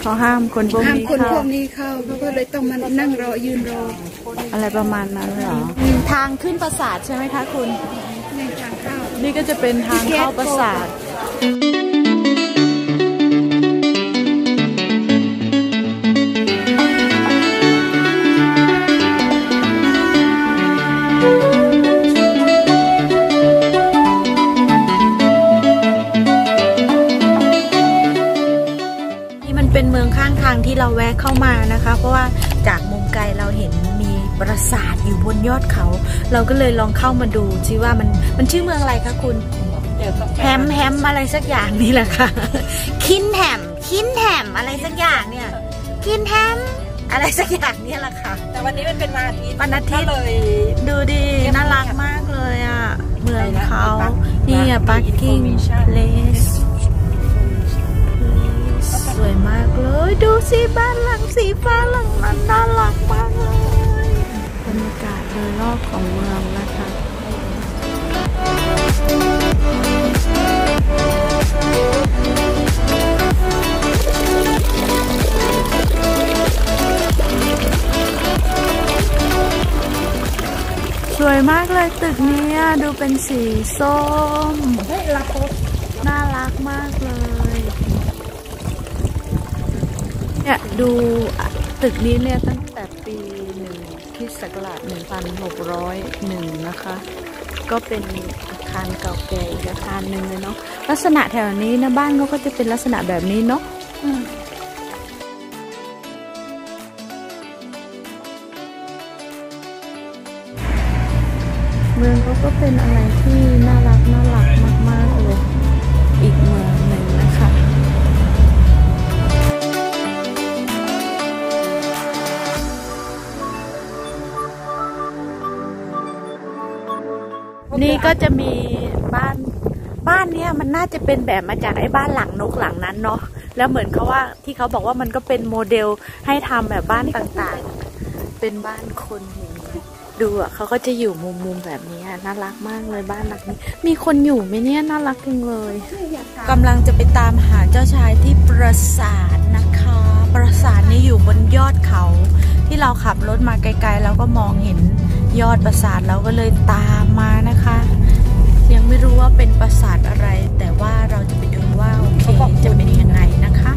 เขาห้ามคนพวกนี้เข้าเขาก็เลยต้องมานั่งรอยืนรออะไรประมาณนั้นเหรอทางขึ้นปราสาทใช่ไหมคะคุณนี่ก็จะเป็นทางเข้าปราสาทที่เราแวะเข้ามานะคะเพราะว่าจากมุมไกลเราเห็นมีปราสาทอยู่บนยอดเขาเราก็เลยลองเข้ามาดูซิว่ามันชื่อเมืองอะไรคะคุณแฮมอะไรสักอย่างนี่แหละค่ะคินแฮมอะไรสักอย่างเนี่ยคินแฮมอะไรสักอย่างนี่แหละค่ะแต่วันนี้มันเป็นวันอาทิตย์เลยดูดีน่ารักมากเลยอ่ะเมืองเขานี่อ่ะปักกิ่งเลสสวยมากเลยดูสิบ้านหลังสีฟ้าหลังนั้นน่ารักมากเลยบรรยากาศโดยรอบของเมืองนะคะสวยมากเลยตึกนี้ดูเป็นสีส้มน่ารักมากเลยเนี่ยดูตึกนี้เนี่ยตั้งแต่ปีค.ศ. 1601นะคะก็เป็นอาคารเก่าแก่อาคารหนึ่งเลยเนาะลักษณะแถวนี้นะบ้านเขาก็จะเป็นลักษณะแบบนี้เนาะเมืองเขาก็เป็นอะไรที่น่ารักมากๆเลยอีกเมืองหนึ่งนะคะนี่ก็จะมีบ้านเนี้ยมันน่าจะเป็นแบบมาจากไอ้บ้านหลังนกหลังนั้นเนาะแล้วเหมือนเขาว่าที่เขาบอกว่ามันก็เป็นโมเดลให้ทำแบบบ้านต่างๆเป็นบ้านคนอย่างเงี้ยดูอ่ะเขาก็จะอยู่มุมแบบนี้น่ารักมากเลยบ้านหลังนี้มีคนอยู่ไหมเนี่ยน่ารักจริงเลยกำลังจะไปตามหาเจ้าชายที่ปราสาทนะคะปราสาทนี้อยู่บนยอดเขาที่เราขับรถมาไกลๆแล้วก็มองเห็นยอดปราสาทเราก็เลยตามมานะคะยังไม่รู้ว่าเป็นปราสาทอะไรแต่ว่าเราจะไปดูว่าโอเคจะเป็นยังไงนะคะ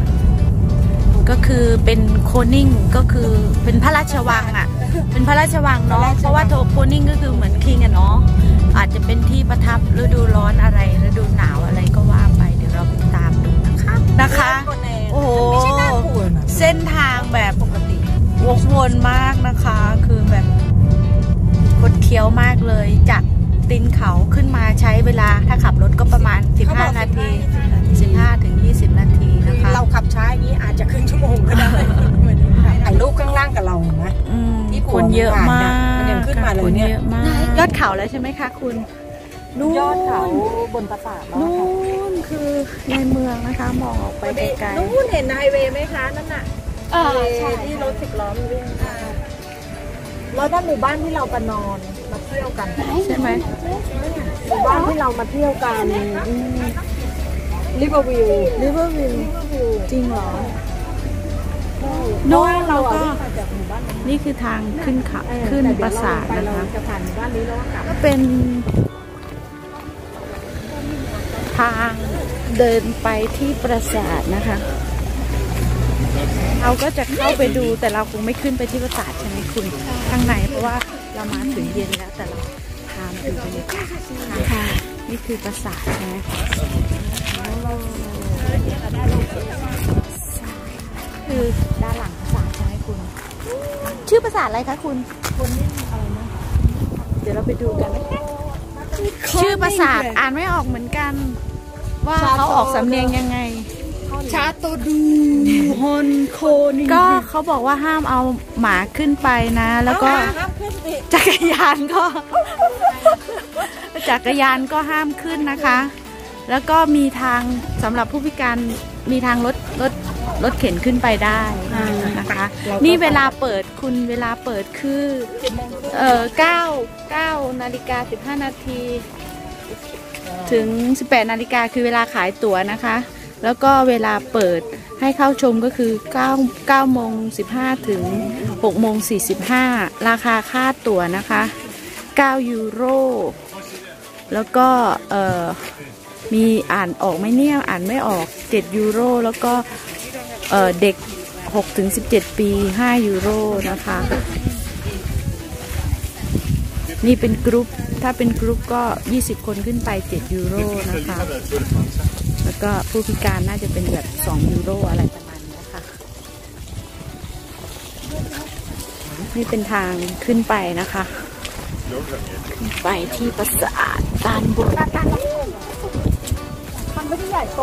ก็คือเป็นโคนิ่งก็คือเป็นพระราชวังอ่ะเป็นพระราชวังเนาะเพราะว่าโคนิ่งก็คือเหมือนคิงอะเนาะอาจจะเป็นที่ประทับฤดูร้อนอะไรฤดูหนาวอะไรก็ว่าไปเดี๋ยวเราไปตามดูนะคะโอ้โหเส้นทางแบบปกติวกวนมากนะคะคือแบบคดเคี้ยวมากเลยจากตีนเขาขึ้นมาใช้เวลาถ้าขับรถก็ประมาณ15นาที15 ถึง 20นาทีนะคะเราขับช้าอย่างนี้อาจจะขึ้นชั่วโมงก็ได้ถ่ายรูปข้างล่างกับเรานะที่คนเยอะมากยังขึ้นมาเลยเนี่ยยอดเขาแล้วใช่ไหมคะคุณยอดเขาบนปราสาทนู่นคือในเมืองนะคะมองออกไปไกลๆนู่นเห็นไฮเวย์ไหมคะนั่นน่ะใช่ที่รถสิบล้อวิ่งแล้วด้านหมู่บ้านที่เราไปนอนมาเที่ยวกันใช่ไหมหมู่บ้านที่เรามาเที่ยวกันริเวอร์วิวจริงเหรอโน้นเราก็นี่คือทางขึ้นเขาขึ้นปราสาทนะคะก็เป็นทางเดินไปที่ปราสาทนะคะเราก็จะเข้าไปดูแต่เราคงไม่ขึ้นไปที่ปราสาทใช่ไหมคุณข้างในเพราะว่าเรามาถึงเย็นแล้วแต่เราพามาถึงบรรยากาศค่ะนี่คือปราสาทใช่ไหมคือด้านหลังปราสาทใช่ไหมคุณชื่อปราสาทอะไรคะคุณคนนี้อะไรนะเดี๋ยวเราไปดูกันชื่อปราสาทอ่านไม่ออกเหมือนกันว่าเขาออกสำเนียงยังไงชาตดูฮอนโคนี่ก็เขาบอกว่าห้ามเอาหมาขึ้นไปนะแล้วก็จักรยานก็ห้ามขึ้นนะคะแล้วก็มีทางสำหรับผู้พิการมีทางรถเข็นขึ้นไปได้นะคะนี่เวลาเปิดคุณเวลาเปิดคือ9:15 น.ถึง 18:00 น.คือเวลาขายตั๋วนะคะ แล้วก็เวลาเปิดให้เข้าชมก็คือ9:15 ถึง 6:45 ราคาค่าตั๋วนะคะ€9แล้วก็มีอ่านออกไหมเนี่ยอ่านไม่ออก€7แล้วก็เด็ก6-17 ปี€5นะคะนี่เป็นกรุ๊ปถ้าเป็นกรุ๊ปก็20คนขึ้นไป€7นะคะแล้วก็ผู้พิการน่าจะเป็นแบบ€2อะไรประมาณนี้ค่ะนี่เป็นทางขึ้นไปนะคะไปที่ปราสาทตาลบุญมันไม่ได้ใหญ่โต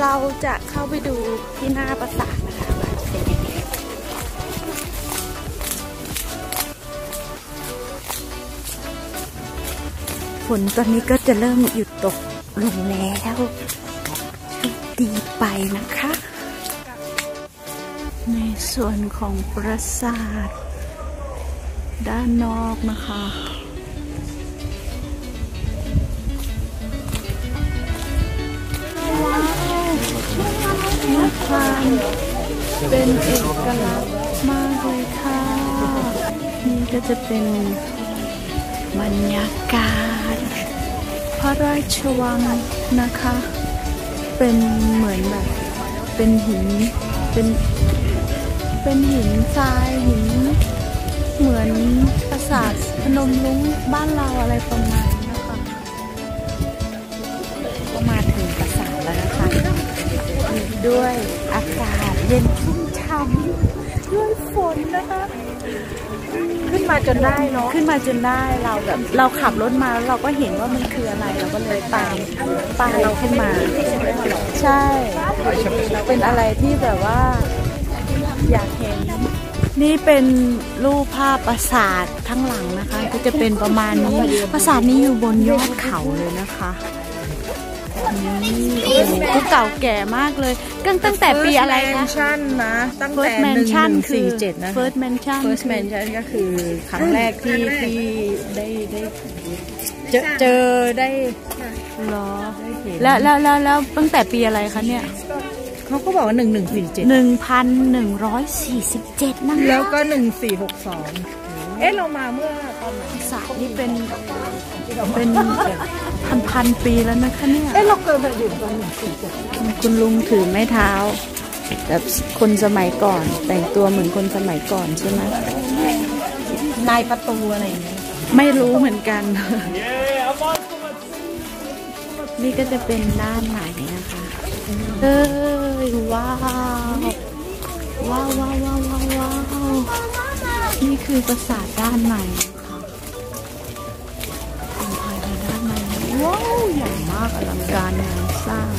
เราจะเข้าไปดูที่หน้าปราสาทนะคะฝนตอนนี้ก็จะเริ่มหยุดตกลงแล้วดีไปนะคะในส่วนของปราสาทด้านนอกนะคะอาคารเป็นเอกลักษณ์มากเลยค่ะนี่ก็จะเป็นบรรยากาศพระราชวังนะคะเป็นเหมือนแบบเป็นหินทรายหินเหมือนปราสาทพนมรุ้งบ้านเราอะไรประมาณนี้ค่ะก็มาถึงปราสาทแล้วนะคะด้วยอากาศเย็นชุ่มช่ำด้วยฝนนะคะขึ้นมาจนได้เนาะขึ้นมาจนได้เราแบบเราขับรถมาเราก็เห็นว่ามันคืออะไรเราก็เลยตามเราขึ้นมาใช่เป็นอะไรที่แบบว่าอยากเห็นนี่เป็นรูปภาพปราสาททั้งหลังนะคะก็จะเป็นประมาณนี้ปราสาทนี้อยู่บนยอดเขาเลยนะคะนี่โอ้โหก็เก่าแก่มากเลยตั้งแต่ปีอะไรนะตั้งแต่1447นะ First Mansion ก็คือครั้งแรกที่ได้เจอได้หรอแล้วตั้งแต่ปีอะไรคะเนี่ยเขาก็บอกว่า1147 1147นะคะแล้วก็1462เอ๊ะเรามาเมื่อตอนสายนี่เป็นพันปีแล้วนะคะเนี่ยเอ๊ะเราเกิดมาอยู่ตอน1447คุณลุงถือไม้เท้าแบบคนสมัยก่อนแต่งตัวเหมือนคนสมัยก่อนใช่ไหมนายประตูอะไรอย่างเงี้ยไม่รู้เหมือนกันนี่ก็จะเป็นด้านไหนนะคะเอ้ยว้าวว้าวว้าวว้าวว้าวนี่คือปราสาทด้านในค่ะเป็นภายในด้านในว้าวใหญ่มากอลังการงานสร้าง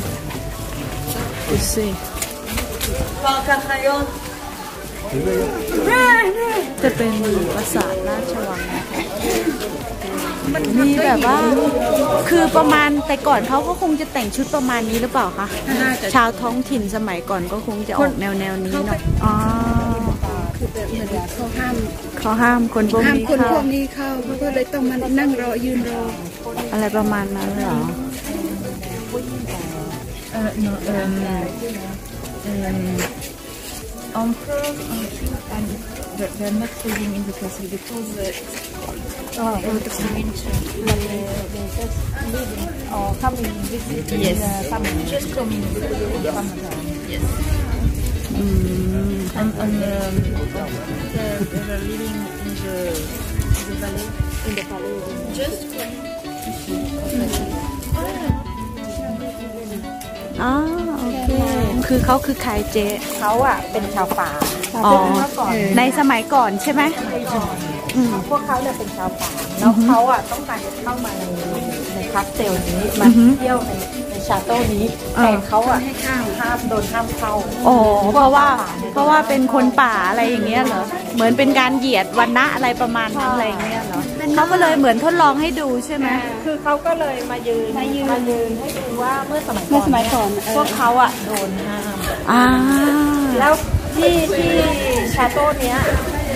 ดูสิจะเป็นปราสาทราชวังมันมีแบบว่าคือประมาณแต่ก่อนเขาก็คงจะแต่งชุดประมาณนี้หรือเปล่าคะชาวท้องถิ่นสมัยก่อนก็คงจะออกแนวนี้เนาะอ๋อคือแบบเหมือนเขาห้ามคนพวกนี้เข้าเขาก็เลยต้องมานั่งรอยืนรออะไรประมาณนั้นเหรอThey're living in the valley, in the palace. Justโอเคคือเขาคือใครเจ๊เขาอ่ะเป็นชาวป่าในสมัยก่อนใช่ไหมพวกเขาเนี่ยเป็นชาวป่าแล้วเขาอ่ะต้องการจะเข้ามาในคาสเตลนี้มาเที่ยวในชาโต้นี้แต่เขาอ่ะห้ามเข้าอ๋อเพราะว่าเป็นคนป่าอะไรอย่างเงี้ยเหรอเหมือนเป็นการเหยียดวรรณะอะไรประมาณนั้นอะไรอย่างเงี้ยเหรอเขาก็เลยเหมือนทดลองให้ดูใช่ไหมคือเขาก็เลยมายืนให้ดูว่าเมื่อสมัยก่อนพวกเขาอ่ะโดนห้ามแล้วที่ชาโต้เนี้ย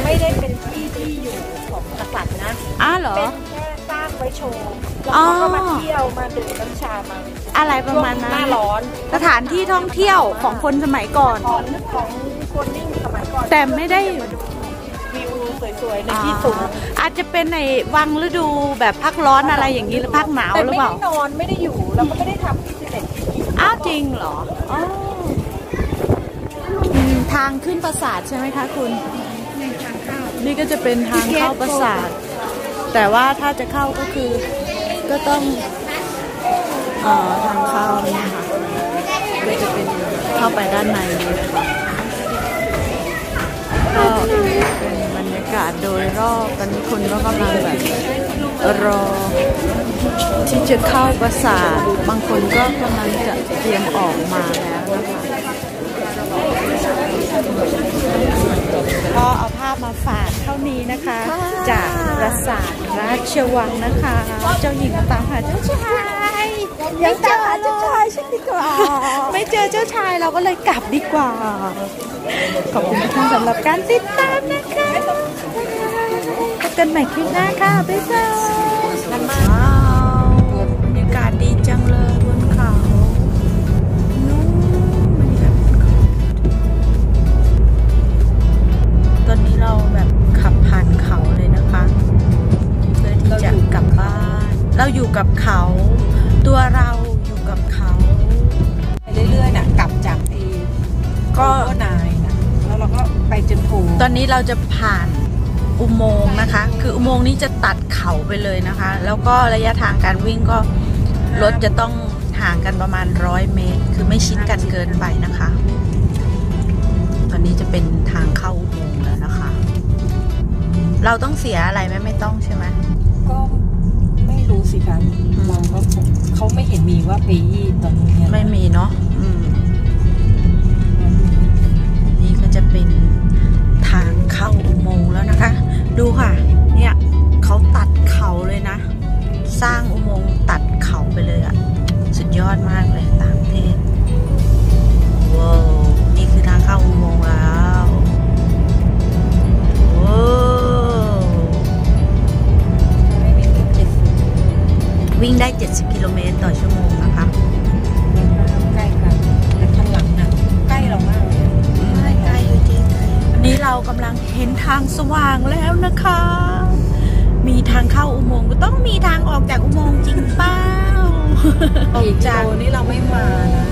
ไม่ได้เป็นที่อยู่ของกษัตริย์นะเป็นแค่สร้างไว้โชว์แล้วเขาก็มาเที่ยวมาดื่มน้ำชามา อะไรประมาณนั้นหน้าร้อนสถานที่ท่องเที่ยวของคนสมัยก่อนของคนนิ่งสมัยก่อนแต่ไม่ได้วิวสวยๆในที่สูงอาจจะเป็นในวังฤดูแบบพักร้อนอะไรอย่างนี้หรือพักหนาวหรือเปล่าไม่ได้นอนไม่ได้อยู่แล้วก็ไม่ได้ทำที่เด็ดอ้าวจริงเหรอทางขึ้นปราสาทใช่ไหมคะคุณนี่ก็จะเป็นทางเข้าปราสาทแต่ว่าถ้าจะเข้าก็คือก็ต้องทางเข้าเนี่ยค่ะก็จะเป็นเข้าไปด้านในก็เป็นบรรยากาศโดยรอบตอนนี้คนก็กำลังแบบรอที่จะเข้าปราสาทบางคนก็กำลังจะเตรียมออกมาแล้วก็เอาภาพมาฝากเท่านี้นะคะจากปราสาทราชวังนะคะเจ้าหญิงตามหาเจ้าชายยังตามหาเจ้าชายฉันดีกว่าไม่เจอเจ้าชายเราก็เลยกลับดีกว่าขอบคุณทุกท่านสำหรับการติดตามนะคะพบกันใหม่คลิปหน้าค่ะบ๊ายบายบรรยากาศดีจังเลยบนเขาตอนนี้เราแบบขับผ่านเขาเลยนะคะเพื่อที่จะกลับบ้านเราอยู่กับเขาตัวเราอยู่กับเขาเรื่อยๆนะกลับจากที่ก็นายนะแล้วเราก็ไปจนถึงตอนนี้เราจะผ่านอุโมงค์นะคะคืออุโมงค์นี้จะตัดเขาไปเลยนะคะแล้วก็ระยะทางการวิ่งก็รถจะต้องห่างกันประมาณ100 เมตรคือไม่ชิดกันเกินไปนะคะตอนนี้จะเป็นทางเข้าอุโมงค์แล้วนะคะเราต้องเสียอะไรไหมไม่ต้องใช่ไหมก็ไม่รู้สิคะมองก็เขาไม่เห็นมีว่าปียี่ตอนนี้ไม่มีเนาะนี่ก็จะเป็นทางเข้าอุโมงค์แล้วนะคะดูค่ะเนี่ยเขาตัดเขาเลยนะสร้างอุโมงค์ตัดเขาไปเลยอะสุดยอดมากเลยต่างประเทศว้าวนี่คือทางเข้าอุโมงค์แล้วว้าววิ่งได้70 กิโลเมตรต่อชั่วโมงนะคะใกล้กันและข้างหลังนะใกล้เรามากเลยใกล้จริงๆนี่เรากำลังเห็นทางสว่างแล้วนะคะมีทางเข้าอุโมงค์ก็ต้องมีทางออกจากอุโมงค์จริงเปล่าออกจากนี่เราไม่มานะ